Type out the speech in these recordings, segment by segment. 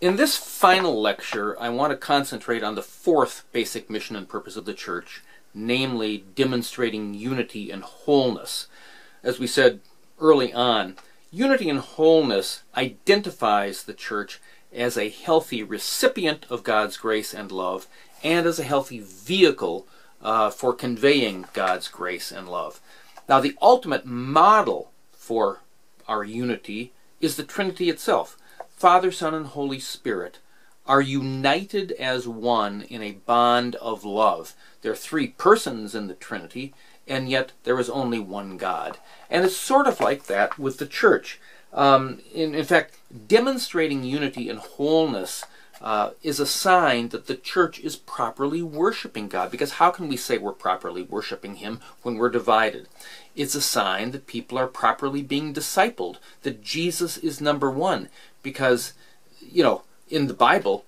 In this final lecture, I want to concentrate on the fourth basic mission and purpose of the Church, namely demonstrating unity and wholeness. As we said early on, unity and wholeness identifies the Church as a healthy recipient of God's grace and love, and as a healthy vehicle for conveying God's grace and love. Now, the ultimate model for our unity is the Trinity itself. Father, Son, and Holy Spirit are united as one in a bond of love. There are three persons in the Trinity, and yet there is only one God. And it's sort of like that with the Church. In fact, demonstrating unity and wholeness is a sign that the Church is properly worshiping God, because how can we say we're properly worshiping Him when we're divided? It's a sign that people are properly being discipled, that Jesus is number one. Because, you know, in the Bible,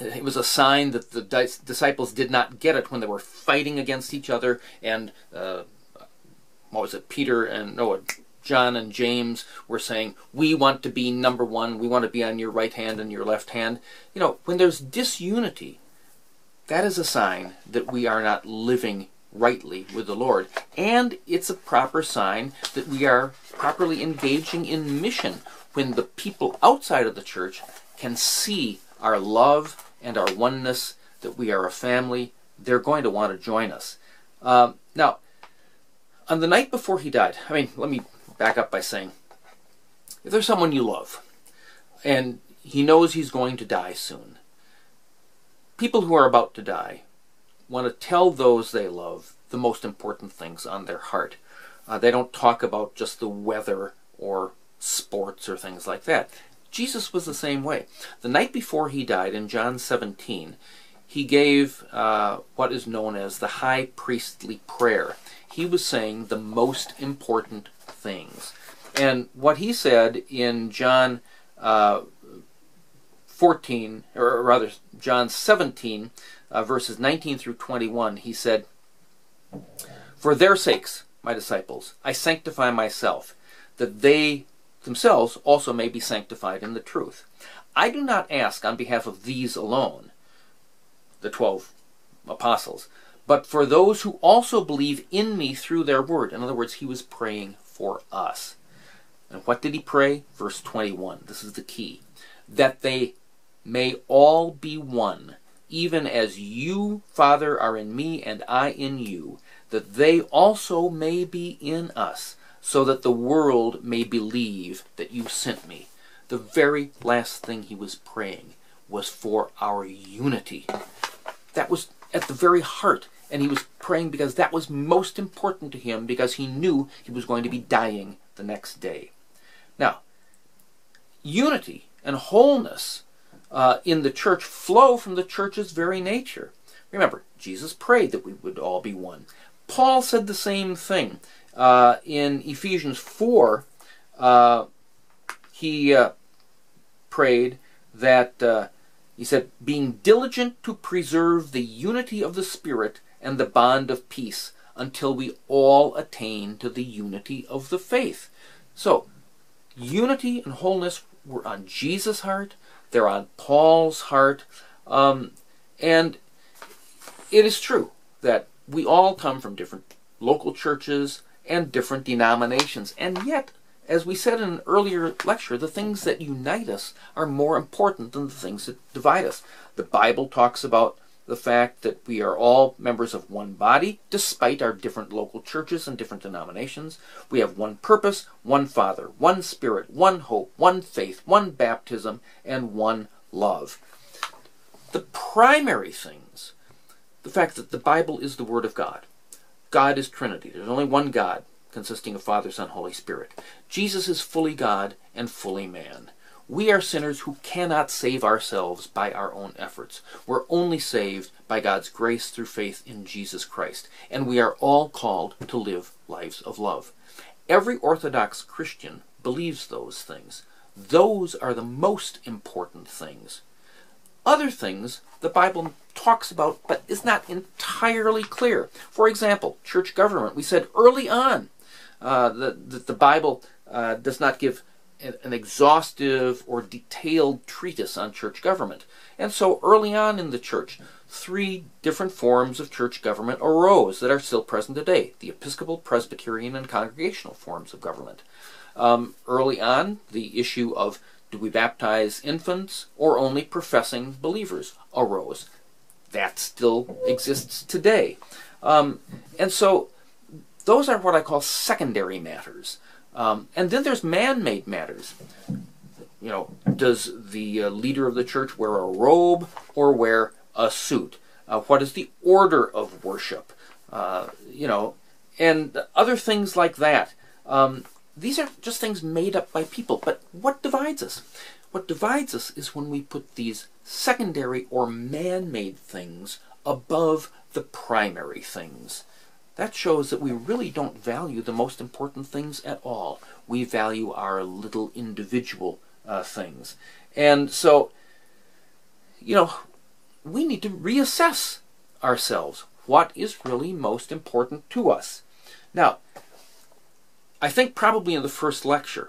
it was a sign that the disciples did not get it when they were fighting against each other. And, John and James were saying, we want to be number one. We want to be on your right hand and your left hand. You know, when there's disunity, that is a sign that we are not living rightly with the Lord. And it's a proper sign that we are properly engaging in mission, when the people outside of the Church can see our love and our oneness, that we are a family. They're going to want to join us. Now, on the night before he died, let me back up by saying, if there's someone you love, and he knows he's going to die soon, people who are about to die want to tell those they love the most important things on their heart. They don't talk about just the weather or sports or things like that. Jesus was the same way. The night before he died, in John 17, he gave what is known as the high priestly prayer. He was saying the most important things. And what he said in John 17, verses 19 through 21, he said, "For their sakes, my disciples, I sanctify myself, that they themselves also may be sanctified in the truth. I do not ask on behalf of these alone," the 12 apostles, "but for those who also believe in me through their word." In other words, he was praying for us. And what did he pray? Verse 21. This is the key. "That they may all be one, even as you, Father, are in me and I in you, that they also may be in us, so that the world may believe that you sent me." The very last thing he was praying was for our unity. That was at the very heart, and he was praying because that was most important to him, because he knew he was going to be dying the next day. Now, unity and wholeness in the Church flow from the Church's very nature. Remember, Jesus prayed that we would all be one. Paul said the same thing. In Ephesians 4, he prayed that, he said, "being diligent to preserve the unity of the Spirit and the bond of peace, until we all attain to the unity of the faith." So, unity and wholeness were on Jesus' heart, they're on Paul's heart, and it is true that we all come from different local churches and different denominations. And yet, as we said in an earlier lecture, the things that unite us are more important than the things that divide us. The Bible talks about the fact that we are all members of one body, despite our different local churches and different denominations. We have one purpose, one Father, one Spirit, one hope, one faith, one baptism, and one love. The primary things, the fact that the Bible is the Word of God. God is Trinity. There's only one God, consisting of Father, Son, Holy Spirit. Jesus is fully God and fully man. We are sinners who cannot save ourselves by our own efforts. We're only saved by God's grace through faith in Jesus Christ. And we are all called to live lives of love. Every Orthodox Christian believes those things. Those are the most important things. Other things the Bible talks about, but is not entirely clear. For example, church government. We said early on that the Bible does not give an exhaustive or detailed treatise on church government. And so early on in the church, three different forms of church government arose that are still present today: the Episcopal, Presbyterian, and Congregational forms of government. Early on, the issue of do we baptize infants or only professing believers arose. That still exists today. And so those are what I call secondary matters. And then there's man-made matters. You know, does the leader of the church wear a robe or wear a suit? What is the order of worship? You know, and other things like that. These are just things made up by people. But what divides us? What divides us is when we put these secondary or man-made things above the primary things. That shows that we really don't value the most important things at all. We value our little individual things. And so, you know, we need to reassess ourselves. What is really most important to us? Now, I think probably in the first lecture,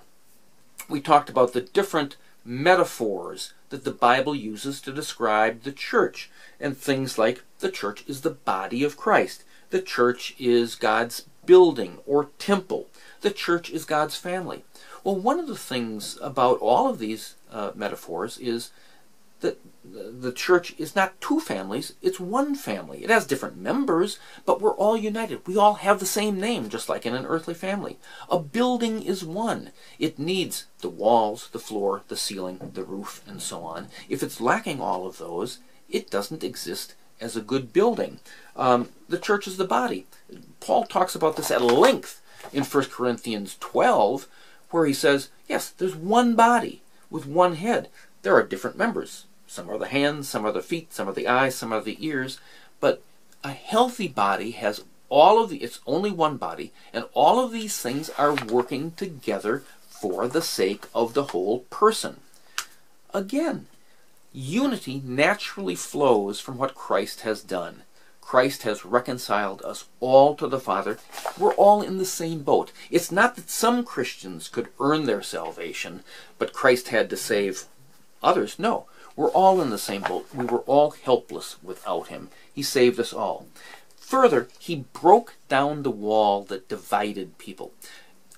we talked about the different metaphors that the Bible uses to describe the church, and things like the church is the body of Christ. The church is God's building or temple. The church is God's family. Well, one of the things about all of these metaphors is that the church is not two families, it's one family. It has different members, but we're all united. We all have the same name, just like in an earthly family. A building is one. It needs the walls, the floor, the ceiling, the roof, and so on. If it's lacking all of those, it doesn't exist as a good building. The church is the body. Paul talks about this at length in 1 Corinthians 12, where he says, yes, there's one body with one head. There are different members. Some are the hands, some are the feet, some are the eyes, some are the ears. But a healthy body has all of the, it's only one body, and all of these things are working together for the sake of the whole person. Again, unity naturally flows from what Christ has done. Christ has reconciled us all to the Father. We're all in the same boat. It's not that some Christians could earn their salvation, but Christ had to save others. No, we're all in the same boat. We were all helpless without him. He saved us all. Further, he broke down the wall that divided people.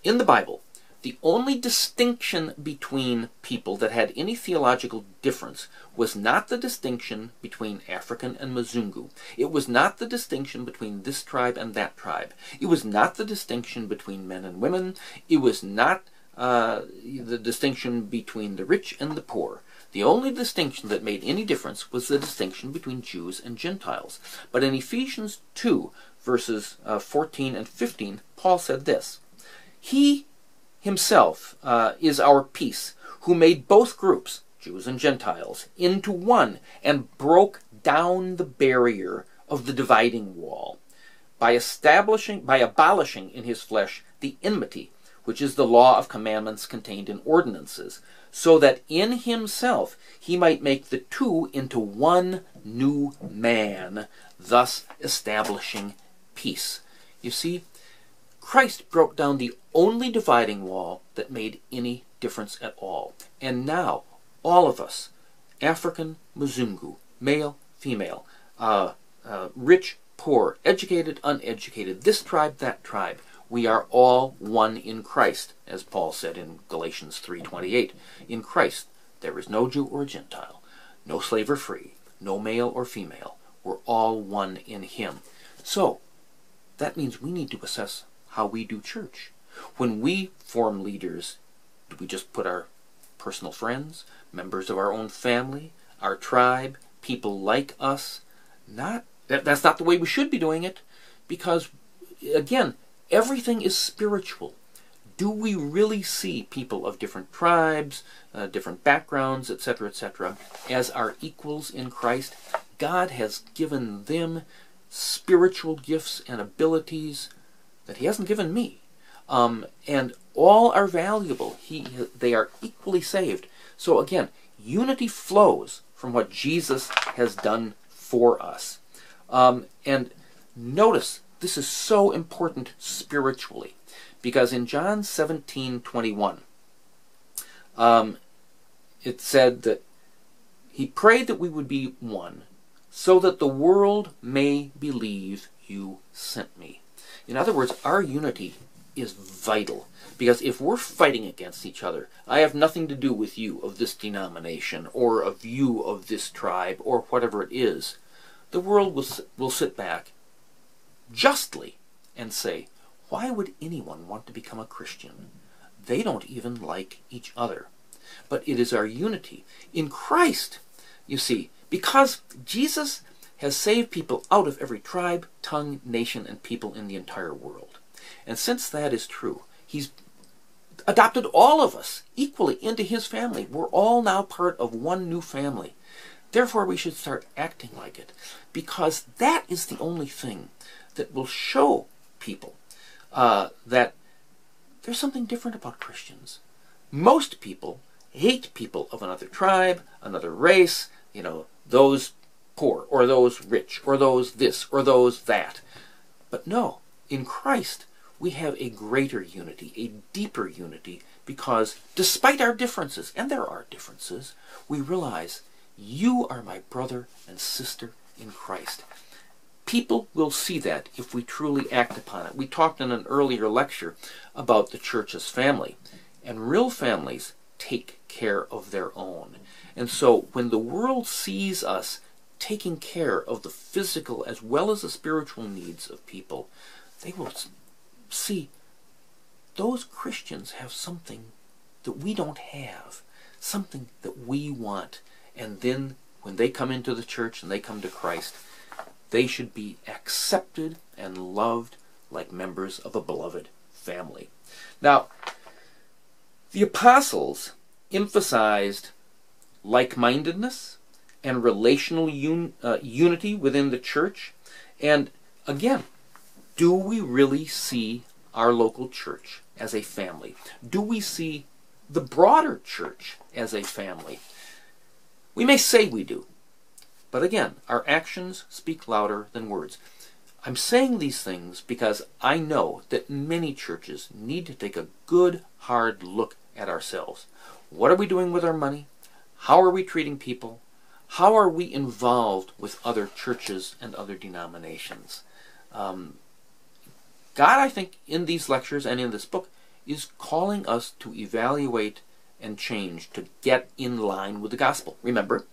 In the Bible, the only distinction between people that had any theological difference was not the distinction between African and Mzungu. It was not the distinction between this tribe and that tribe. It was not the distinction between men and women. It was not the distinction between the rich and the poor. The only distinction that made any difference was the distinction between Jews and Gentiles. But in Ephesians 2, verses 14 and 15, Paul said this: He himself is our peace, who made both groups, Jews and Gentiles, into one, and broke down the barrier of the dividing wall by abolishing in his flesh the enmity, which is the law of commandments contained in ordinances, so that in himself he might make the two into one new man, thus establishing peace. You see, Christ broke down the only dividing wall that made any difference at all. And now, all of us, African, Mzungu, male, female, rich, poor, educated, uneducated, this tribe, that tribe, we are all one in Christ, as Paul said in Galatians 3:28. In Christ, there is no Jew or Gentile, no slave or free, no male or female. We're all one in him. So, that means we need to assess how we do church. When we form leaders, do we just put our personal friends, members of our own family, our tribe, people like us? That's not the way we should be doing it, because, again, everything is spiritual. Do we really see people of different tribes, different backgrounds, etc., as our equals in Christ? God has given them spiritual gifts and abilities that he hasn't given me. And all are valuable. They are equally saved. So again, unity flows from what Jesus has done for us. And notice, this is so important spiritually, because in John 17:21, It said that he prayed that we would be one, so that the world may believe you sent me. In other words, our unity is vital, because if we're fighting against each other, I have nothing to do with you of this denomination, or of you of this tribe, or whatever it is, the world will sit back justly and say, why would anyone want to become a Christian? They don't even like each other. But it is our unity in Christ, you see, because Jesus has saved people out of every tribe, tongue, nation, and people in the entire world. And since that is true, he's adopted all of us equally into his family. We're all now part of one new family. Therefore, we should start acting like it, because that is the only thing that will show people that there's something different about Christians. Most people hate people of another tribe, another race, you know, those poor, or those rich, or those this, or those that. But no, in Christ, we have a greater unity, a deeper unity, because despite our differences, and there are differences, we realize you are my brother and sister in Christ. People will see that if we truly act upon it. We talked in an earlier lecture about the church as family, and real families take care of their own. And so when the world sees us taking care of the physical as well as the spiritual needs of people, they will see those Christians have something that we don't have, something that we want. And then when they come into the church and they come to Christ, they should be accepted and loved like members of a beloved family. Now, the apostles emphasized like-mindedness and relational unity within the church. And again, do we really see our local church as a family? Do we see the broader church as a family? We may say we do, but again, our actions speak louder than words. I'm saying these things because I know that many churches need to take a good, hard look at ourselves. What are we doing with our money? How are we treating people? How are we involved with other churches and other denominations? God, I think, in these lectures and in this book, is calling us to evaluate and change, to get in line with the gospel. Remember,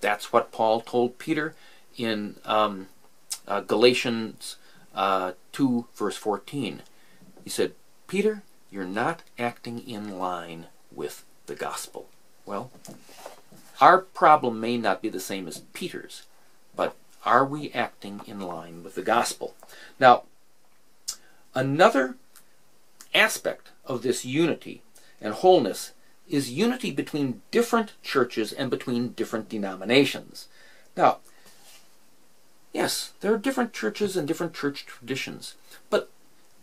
that's what Paul told Peter in Galatians 2, verse 14. He said, Peter, you're not acting in line with the gospel. Well, our problem may not be the same as Peter's, but are we acting in line with the gospel? Now, another aspect of this unity and wholeness is unity between different churches and between different denominations. Now, yes, there are different churches and different church traditions, but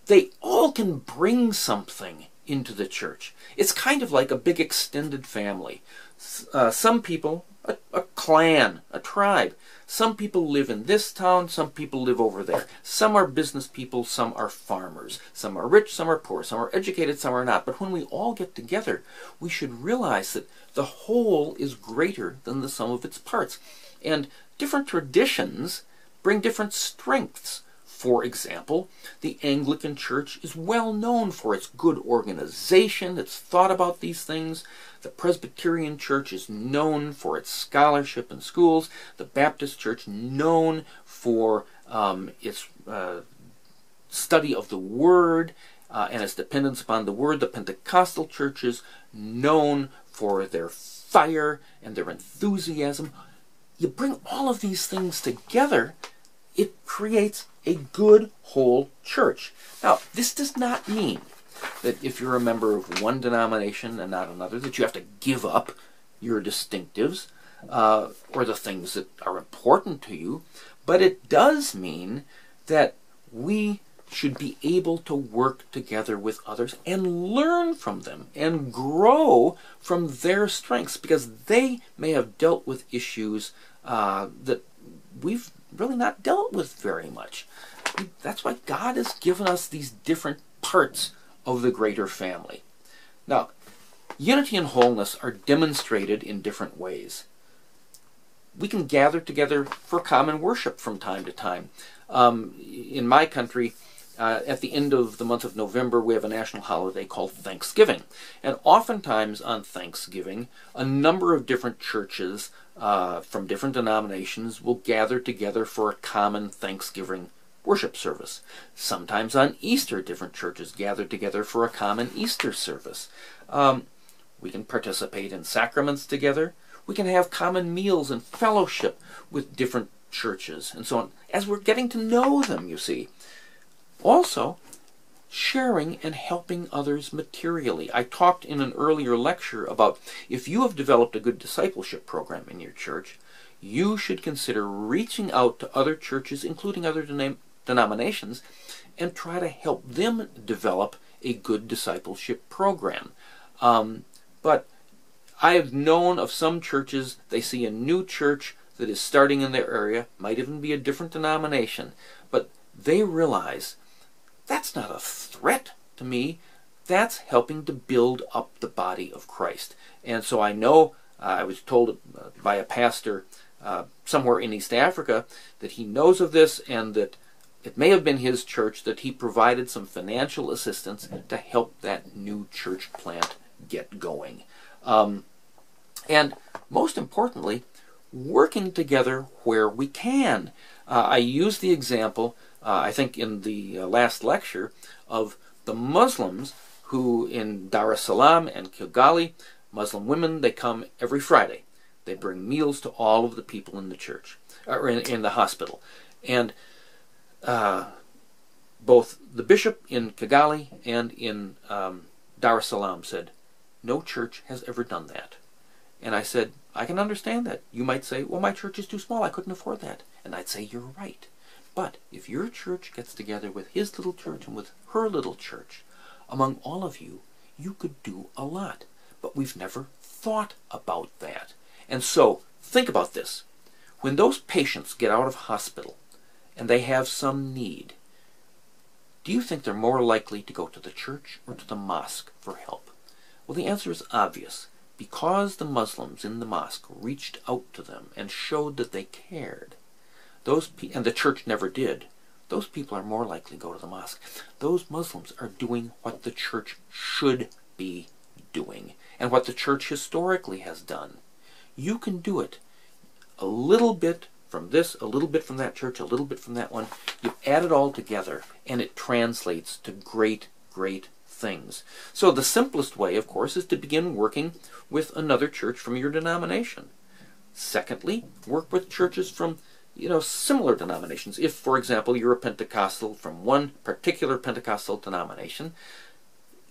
they all can bring something into the church. It's kind of like a big extended family. Some people, a clan, a tribe. Some people live in this town, some people live over there. Some are business people, some are farmers. Some are rich, some are poor, some are educated, some are not. But when we all get together, we should realize that the whole is greater than the sum of its parts. And different traditions bring different strengths. For example, the Anglican Church is well known for its good organization. It's thought about these things. The Presbyterian Church is known for its scholarship in schools. The Baptist Church, known for its study of the Word and its dependence upon the Word. The Pentecostal Church is known for their fire and their enthusiasm. You bring all of these things together, it creates a good whole church. Now, this does not mean that if you're a member of one denomination and not another, that you have to give up your distinctives or the things that are important to you, but it does mean that we should be able to work together with others and learn from them and grow from their strengths, because they may have dealt with issues that we've really not dealt with very much. That's why God has given us these different parts of the greater family. Now, Unity and wholeness are demonstrated in different ways. We can gather together for common worship from time to time. In my country, at the end of the month of November, we have a national holiday called Thanksgiving. And oftentimes on Thanksgiving, a number of different churches from different denominations will gather together for a common Thanksgiving worship service. Sometimes on Easter, different churches gather together for a common Easter service. We can participate in sacraments together. We can have common meals and fellowship with different churches and so on, as we're getting to know them, you see. Also, sharing and helping others materially. I talked in an earlier lecture about if you have developed a good discipleship program in your church, you should consider reaching out to other churches, including other denominations, and try to help them develop a good discipleship program. But I have known of some churches, they see a new church that is starting in their area, might even be a different denomination, but they realize that's not a threat to me, that's helping to build up the body of Christ. And so I know, I was told by a pastor somewhere in East Africa that he knows of this and that it may have been his church that he provided some financial assistance to help that new church plant get going. And most importantly, working together where we can. I used the example, I think in the last lecture, of the Muslims who in Dar es Salaam and Kigali, Muslim women, they come every Friday. They bring meals to all of the people in the church, or in the hospital. And both the bishop in Kigali and in Dar es Salaam said, no church has ever done that. And I said, I can understand that. You might say, well, my church is too small, I couldn't afford that. And I'd say, you're right. But if your church gets together with his little church and with her little church, among all of you, you could do a lot. But we've never thought about that. And so, think about this. When those patients get out of hospital and they have some need, do you think they're more likely to go to the church or to the mosque for help? Well, the answer is obvious. Because the Muslims in the mosque reached out to them and showed that they cared, and the church never did, those people are more likely to go to the mosque. Those Muslims are doing what the church should be doing and what the church historically has done. You can do it. A little bit from this, a little bit from that church, a little bit from that one. You add it all together and it translates to great, great things. So the simplest way, of course, is to begin working with another church from your denomination. Secondly, work with churches from, similar denominations. If, for example, you're a Pentecostal from one particular Pentecostal denomination,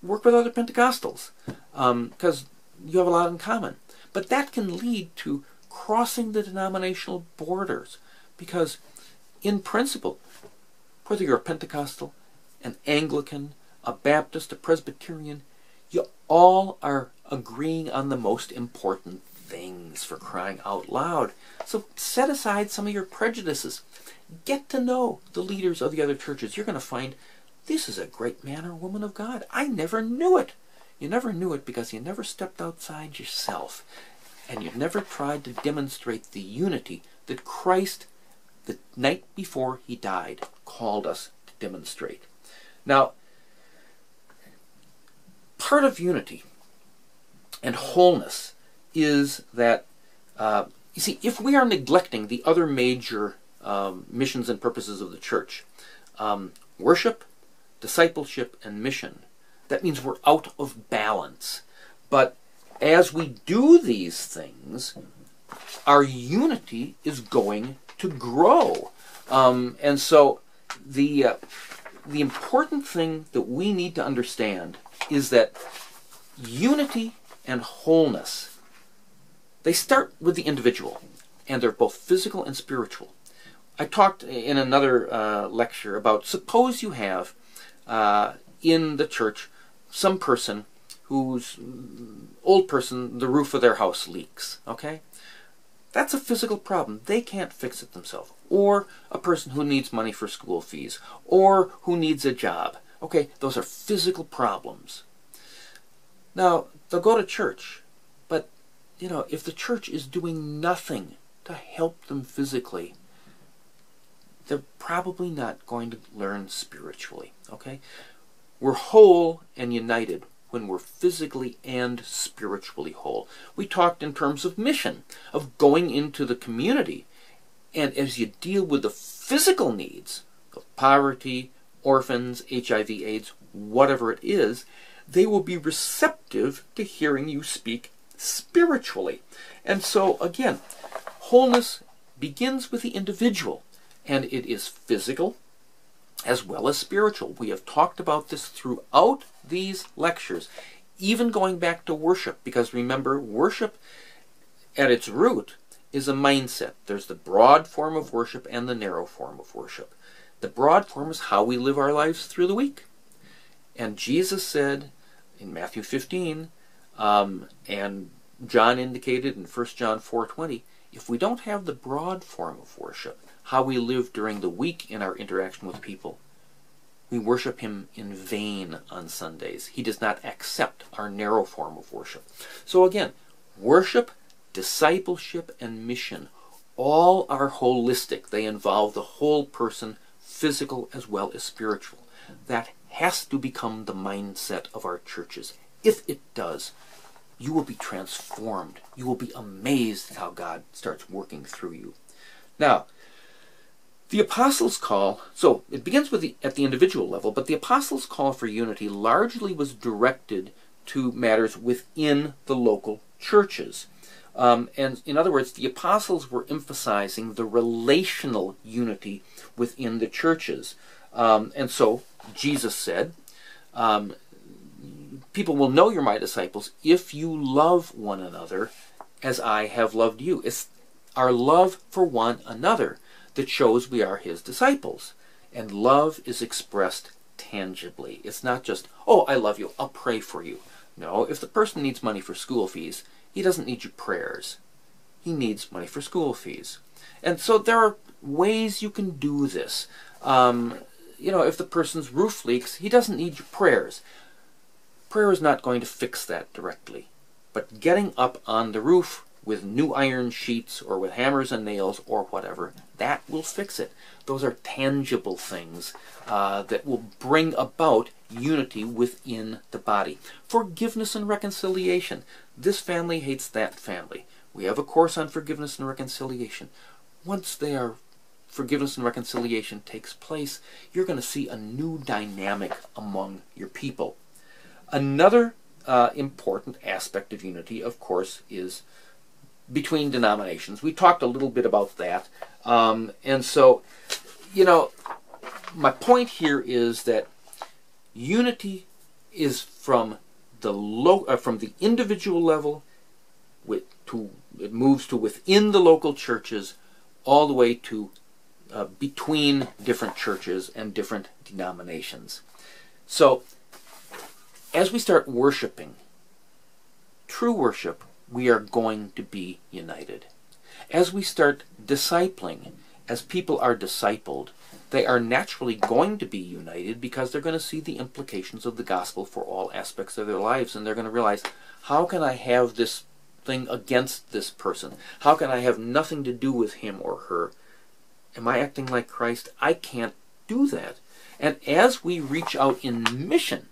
work with other Pentecostals, because you have a lot in common. But that can lead to crossing the denominational borders, because in principle, whether you're a Pentecostal, an Anglican, a Baptist, a Presbyterian, you all are agreeing on the most important things, for crying out loud. So set aside some of your prejudices. Get to know the leaders of the other churches. You're going to find, this is a great man or woman of God. I never knew it. You never knew it because you never stepped outside yourself. And you never tried to demonstrate the unity that Christ, the night before he died, called us to demonstrate. Now, part of unity and wholeness is that, you see, if we are neglecting the other major missions and purposes of the church, worship, discipleship, and mission, that means we're out of balance. But as we do these things, our unity is going to grow. And so the important thing that we need to understand is that unity and wholeness, they start with the individual, and they're both physical and spiritual. I talked in another lecture about, suppose you have in the church some person whose old person, the roof of their house leaks, okay? That's a physical problem. They can't fix it themselves. Or a person who needs money for school fees, or who needs a job. Okay, those are physical problems. Now, they'll go to church, but, you know, if the church is doing nothing to help them physically, they're probably not going to learn spiritually, okay? We're whole and united when we're physically and spiritually whole. We talked in terms of mission, of going into the community, and as you deal with the physical needs of poverty, orphans, HIV, AIDS, whatever it is, they will be receptive to hearing you speak spiritually. And so, again, wholeness begins with the individual, and it is physical as well as spiritual. We have talked about this throughout these lectures, even going back to worship, because remember, worship at its root is a mindset. There's the broad form of worship and the narrow form of worship. The broad form is how we live our lives through the week. And Jesus said in Matthew 15, and John indicated in 1 John 4:20, if we don't have the broad form of worship, how we live during the week in our interaction with people, we worship him in vain on Sundays. He does not accept our narrow form of worship. So again, worship, discipleship, and mission all are holistic. They involve the whole person, physical as well as spiritual. That has to become the mindset of our churches. If it does, you will be transformed. You will be amazed at how God starts working through you. Now, the Apostles' Call, so it begins with at the individual level, but the Apostles' Call for unity largely was directed to matters within the local churches. And in other words, the apostles were emphasizing the relational unity within the churches. And so Jesus said, people will know you're my disciples if you love one another as I have loved you. It's our love for one another that shows we are his disciples. And love is expressed tangibly. It's not just, oh, I love you, I'll pray for you. No, if the person needs money for school fees, he doesn't need your prayers. He needs money for school fees. And so there are ways you can do this. You know, if the person's roof leaks, he doesn't need your prayers. Prayer is not going to fix that directly. But getting up on the roof with new iron sheets or with hammers and nails or whatever, that will fix it. Those are tangible things that will bring about unity within the body. Forgiveness and reconciliation. This family hates that family. We have a course on forgiveness and reconciliation. Once forgiveness and reconciliation takes place, you're going to see a new dynamic among your people. Another important aspect of unity, of course, is between denominations. We talked a little bit about that. And so, you know, my point here is that unity is from the from the individual level, it moves to within the local churches, all the way to between different churches and different denominations. So, as we start worshiping, true worship, we are going to be united. As we start discipling, as people are discipled, they are naturally going to be united because they're going to see the implications of the gospel for all aspects of their lives, and they're going to realize, how can I have this thing against this person? How can I have nothing to do with him or her? Am I acting like Christ? I can't do that. And as we reach out in mission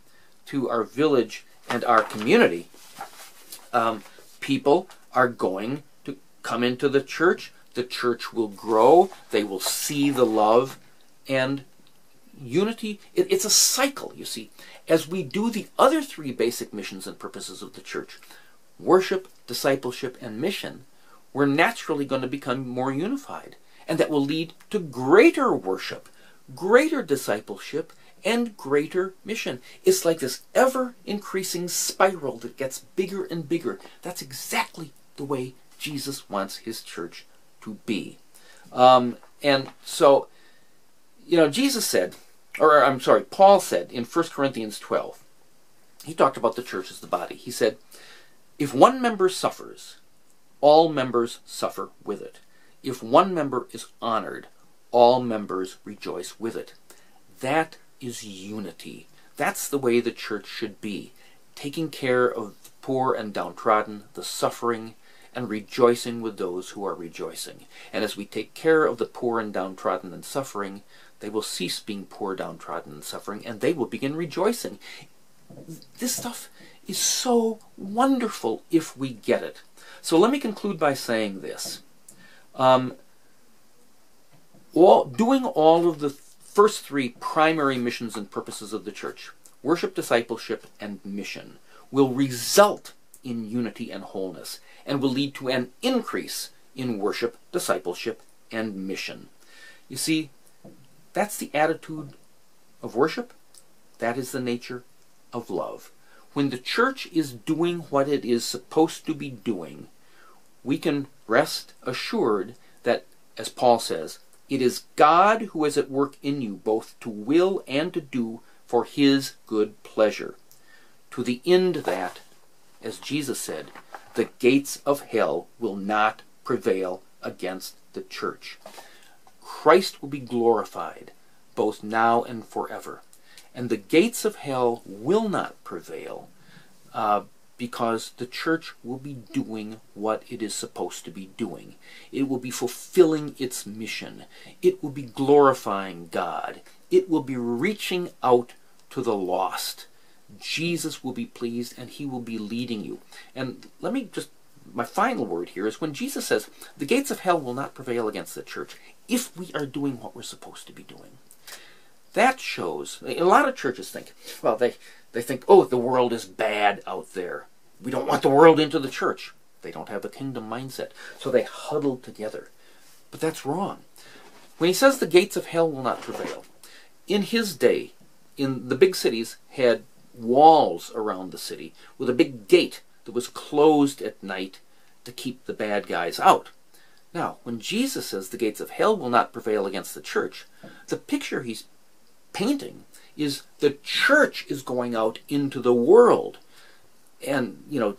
to our village and our community, people are going to come into the church. The church will grow. They will see the love and unity. It's a cycle, you see. As we do the other three basic missions and purposes of the church, worship, discipleship, and mission, we're naturally going to become more unified. And that will lead to greater worship, greater discipleship, and greater mission. It's like this ever-increasing spiral that gets bigger and bigger. That's exactly the way Jesus wants his church to be. And so, you know, Jesus said, or I'm sorry, Paul said in 1 Corinthians 12, he talked about the church as the body. He said, if one member suffers, all members suffer with it. If one member is honored, all members rejoice with it. That is unity. That's the way the church should be. taking care of the poor and downtrodden, the suffering, and rejoicing with those who are rejoicing. And as we take care of the poor and downtrodden and suffering, they will cease being poor, downtrodden, and suffering, and they will begin rejoicing. This stuff is so wonderful if we get it. So let me conclude by saying this. Doing all of the first three primary missions and purposes of the church, worship, discipleship, and mission, will result in unity and wholeness, and will lead to an increase in worship, discipleship, and mission. You see, that's the attitude of worship. That is the nature of love. When the church is doing what it is supposed to be doing, we can rest assured that, as Paul says, it is God who is at work in you, both to will and to do for his good pleasure. To the end that, as Jesus said, the gates of hell will not prevail against the church. Christ will be glorified both now and forever. And the gates of hell will not prevail because the church will be doing what it is supposed to be doing. It will be fulfilling its mission. It will be glorifying God. It will be reaching out to the lost. Jesus will be pleased, and he will be leading you. And let me just, my final word here is when Jesus says, the gates of hell will not prevail against the church if we are doing what we're supposed to be doing. That shows, a lot of churches think, well, they think, oh, the world is bad out there. We don't want the world into the church. They don't have a kingdom mindset. So they huddle together. But that's wrong. When he says the gates of hell will not prevail, in his day, in the big cities had walls around the city with a big gate that was closed at night to keep the bad guys out. Now, when Jesus says the gates of hell will not prevail against the church, the picture he's painting is the church is going out into the world and, you know,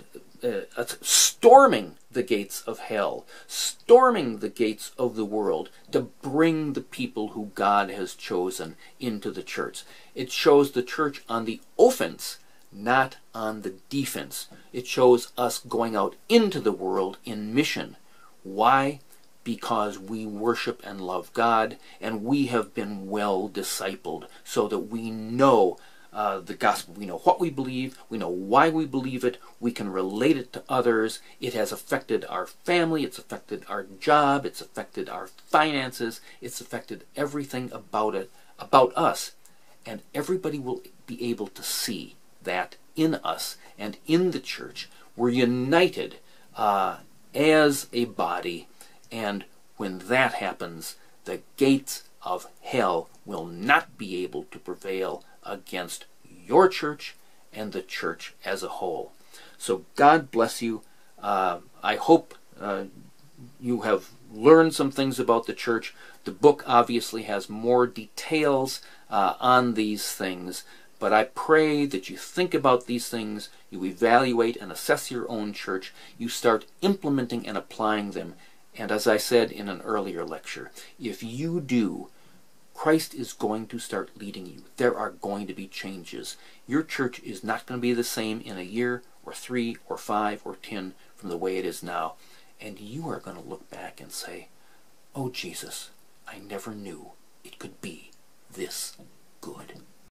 storming the gates of hell, storming the gates of the world to bring the people who God has chosen into the church. It shows the church on the offense, not on the defense. It shows us going out into the world in mission. Why? Because we worship and love God, and we have been well discipled so that we know the gospel. We know what we believe. We know why we believe it. We can relate it to others. It has affected our family. It's affected our job. It's affected our finances. It's affected everything about us. And everybody will be able to see that in us and in the church. We're united as a body. And when that happens, the gates of hell will not be able to prevail against your church and the church as a whole. So God bless you. I hope you have learned some things about the church. The book obviously has more details on these things. But I pray that you think about these things, you evaluate and assess your own church, you start implementing and applying them. And as I said in an earlier lecture, if you do, Christ is going to start leading you. There are going to be changes. Your church is not going to be the same in a year or 3 or 5 or 10 from the way it is now. And you are going to look back and say, oh, Jesus, I never knew it could be this good.